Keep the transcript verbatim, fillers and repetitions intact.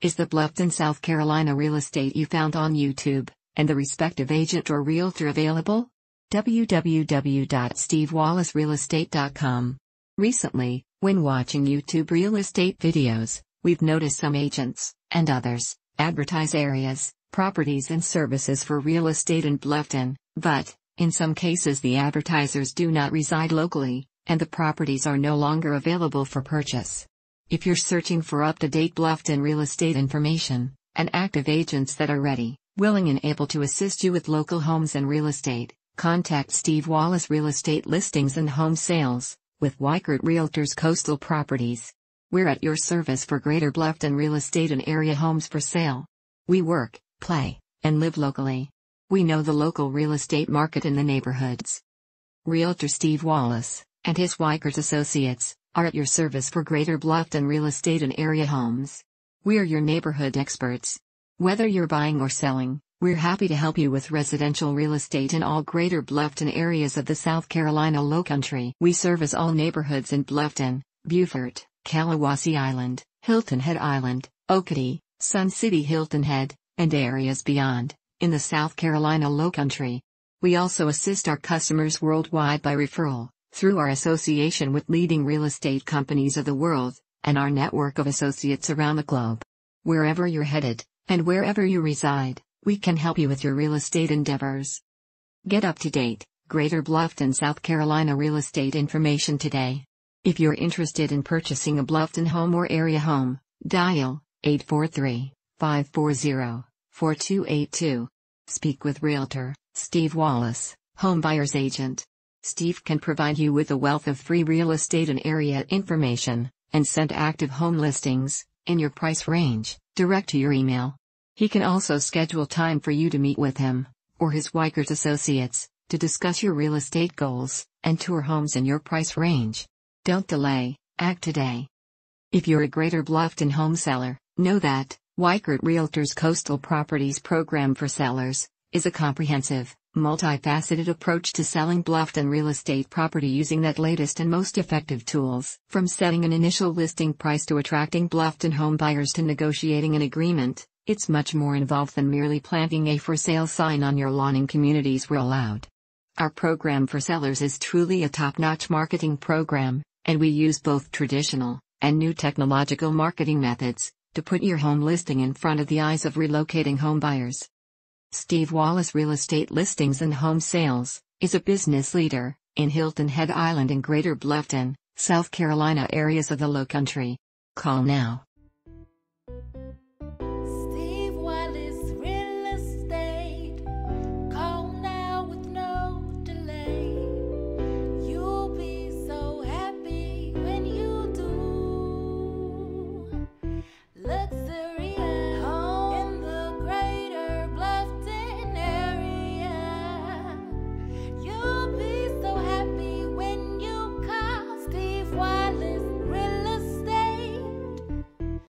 is the Bluffton, South Carolina real estate you found on YouTube, and the respective agent or realtor available? w w w dot steve wallace real estate dot com. Recently, when watching YouTube real estate videos, we've noticed some agents, and others, advertise areas, properties and services for real estate in Bluffton, but, in some cases the advertisers do not reside locally, and the properties are no longer available for purchase. If you're searching for up-to-date Bluffton real estate information, and active agents that are ready, willing and able to assist you with local homes and real estate, contact Steve Wallace Real Estate Listings and Home Sales, with Weichert Realtors Coastal Properties. We're at your service for greater Bluffton real estate and area homes for sale. We work, play, and live locally. We know the local real estate market in the neighborhoods. Realtor Steve Wallace, and his Weichert Associates, are at your service for greater Bluffton real estate and area homes. We're your neighborhood experts. Whether you're buying or selling, we're happy to help you with residential real estate in all greater Bluffton areas of the South Carolina Lowcountry. We service all neighborhoods in Bluffton, Beaufort, Callawassie Island, Hilton Head Island, Okatie, Sun City Hilton Head, and areas beyond, in the South Carolina Lowcountry. We also assist our customers worldwide by referral, through our association with leading real estate companies of the world, and our network of associates around the globe. Wherever you're headed, and wherever you reside, we can help you with your real estate endeavors. Get up to date, greater Bluffton, South Carolina real estate information today. If you're interested in purchasing a Bluffton home or area home, dial eight four three, five four zero, four two eight two. Speak with Realtor Steve Wallace, Home Buyer's Agent. Steve can provide you with a wealth of free real estate and area information, and send active home listings, in your price range, direct to your email. He can also schedule time for you to meet with him, or his Weichert Associates, to discuss your real estate goals, and tour homes in your price range. Don't delay, act today. If you're a greater Bluffton home seller, know that, Weichert Realtors Coastal Properties Program for Sellers, is a comprehensive, multifaceted approach to selling Bluffton real estate property using that latest and most effective tools. From setting an initial listing price to attracting Bluffton home buyers to negotiating an agreement, it's much more involved than merely planting a for sale sign on your lawn in communities where allowed. Our program for sellers is truly a top-notch marketing program, and we use both traditional and new technological marketing methods to put your home listing in front of the eyes of relocating home buyers. Steve Wallace Real Estate Listings and Home Sales is a business leader in Hilton Head Island and greater Bluffton, South Carolina areas of the Lowcountry. Call now.